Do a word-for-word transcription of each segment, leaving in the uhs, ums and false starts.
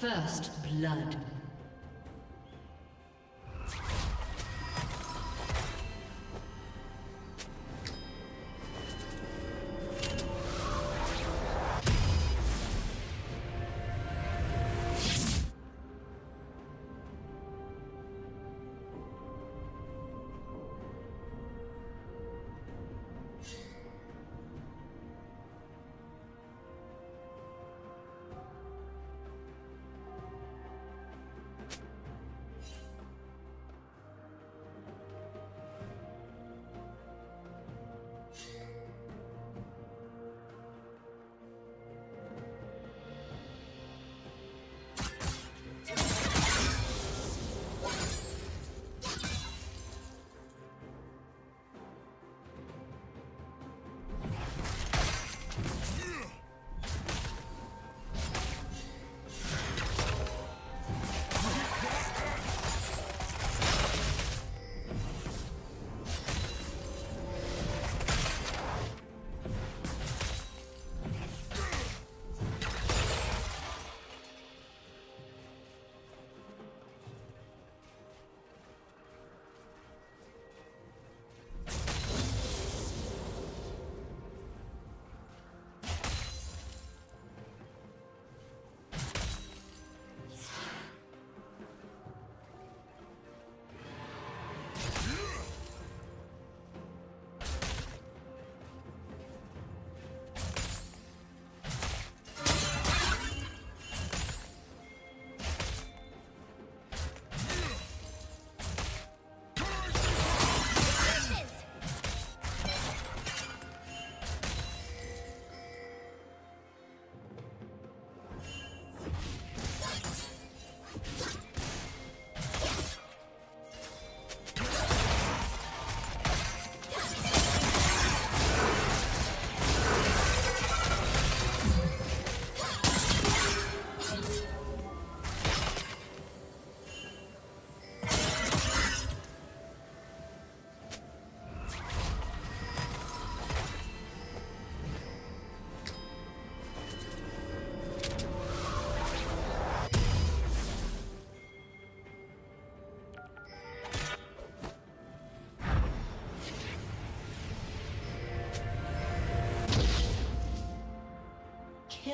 First blood.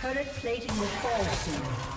Turret plating will fall soon.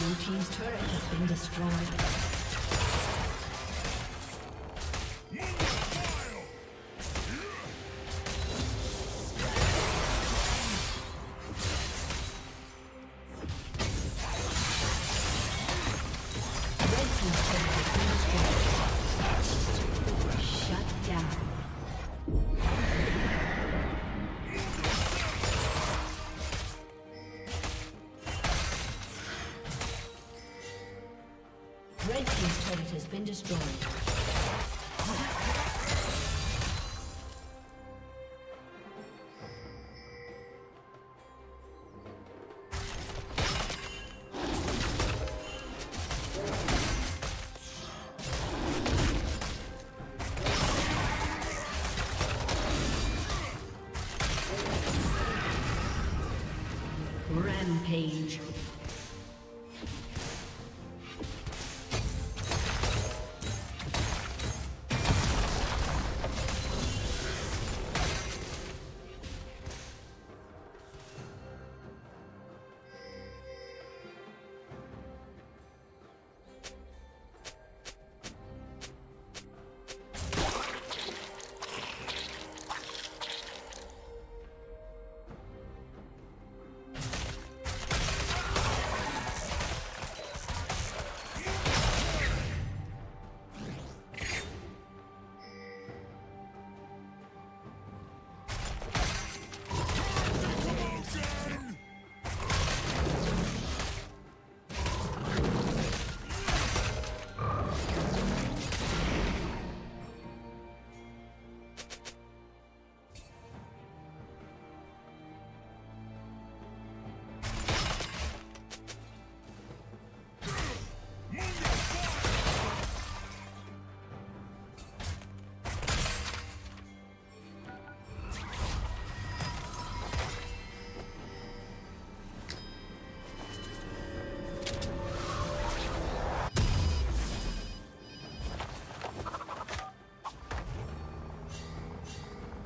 Blue team's turret has been destroyed. Rampage.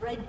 The red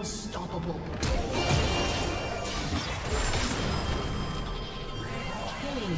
Unstoppable. Killing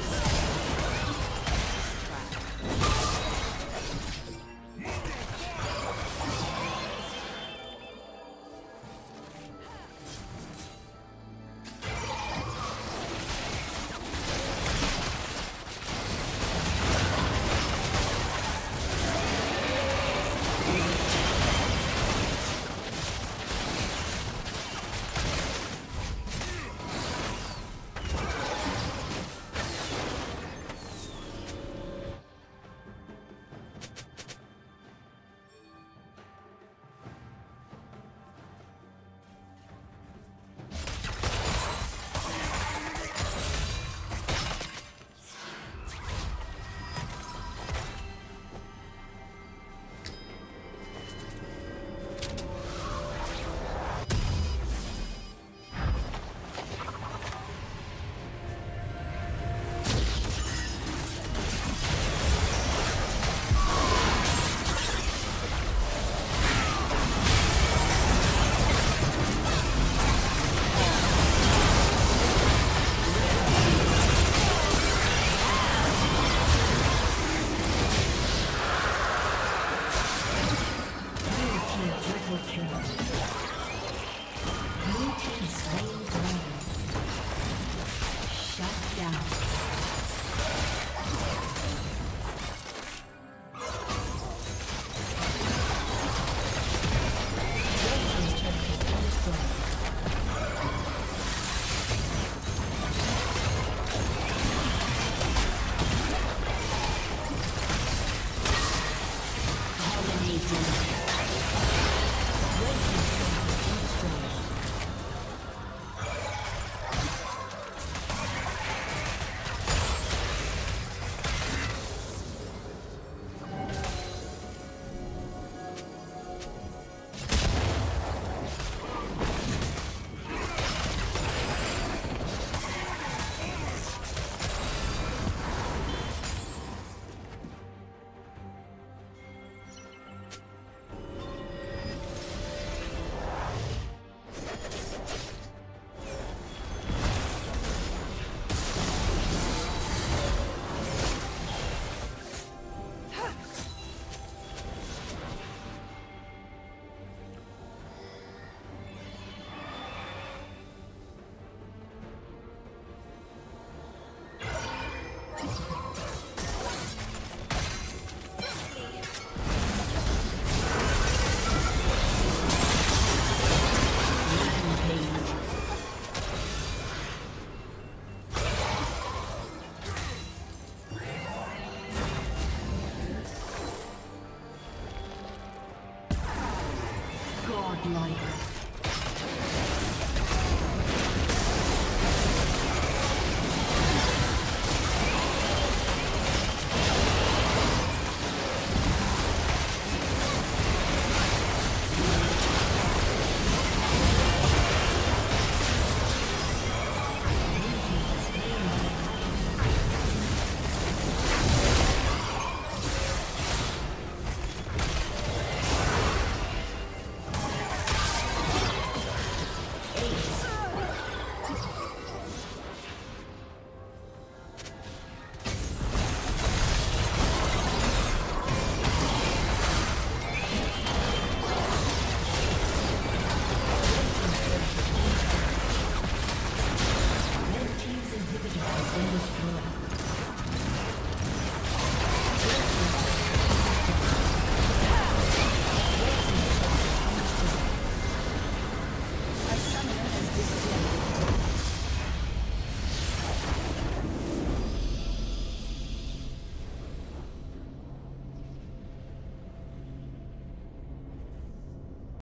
destroyed.